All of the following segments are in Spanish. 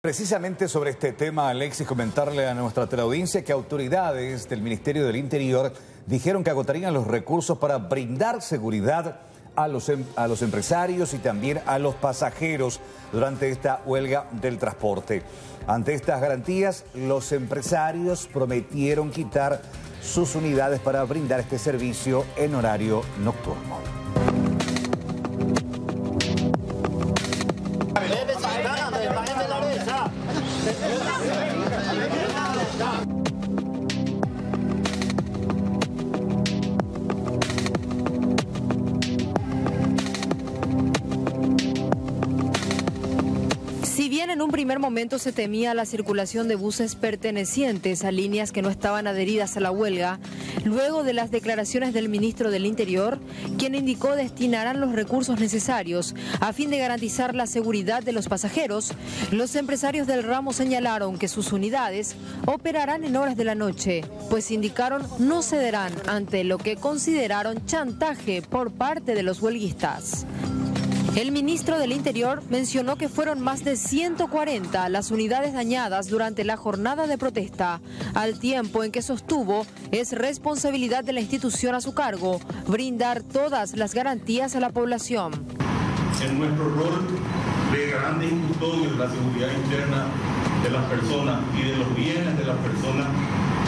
Precisamente sobre este tema, Alexis, comentarle a nuestra teleaudiencia que autoridades del Ministerio del Interior dijeron que agotarían los recursos para brindar seguridad a los empresarios y también a los pasajeros durante esta huelga del transporte. Ante estas garantías, los empresarios prometieron quitar sus unidades para brindar este servicio en horario nocturno. Si bien en un primer momento se temía la circulación de buses pertenecientes a líneas que no estaban adheridas a la huelga, luego de las declaraciones del ministro del Interior, quien indicó destinarán los recursos necesarios a fin de garantizar la seguridad de los pasajeros, los empresarios del ramo señalaron que sus unidades operarán en horas de la noche, pues indicaron no cederán ante lo que consideraron chantaje por parte de los huelguistas. El ministro del Interior mencionó que fueron más de 140 las unidades dañadas durante la jornada de protesta, al tiempo en que sostuvo es responsabilidad de la institución a su cargo brindar todas las garantías a la población. En nuestro rol de grandes custodios de la seguridad interna de las personas y de los bienes de las personas,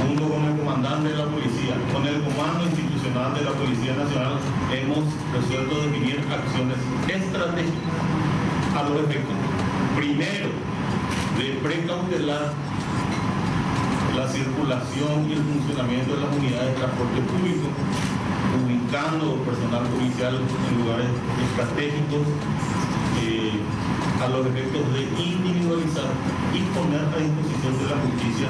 junto con el comandante de la policía, con el comando institucional de la Policía Nacional, hemos resuelto definir acciones estratégicas a los efectos. Primero, de precautelar la circulación y el funcionamiento de las unidades de transporte público, ubicando personal policial en lugares estratégicos, a los efectos de individualizar y poner a disposición de la justicia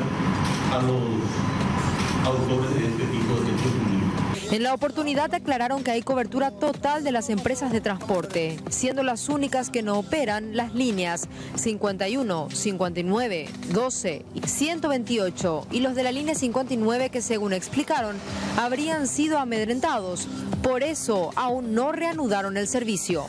a los autores de este tipo de hechos criminales. En la oportunidad aclararon que hay cobertura total de las empresas de transporte, siendo las únicas que no operan las líneas 51, 59, 12 y 128 y los de la línea 59 que, según explicaron, habrían sido amedrentados. Por eso aún no reanudaron el servicio.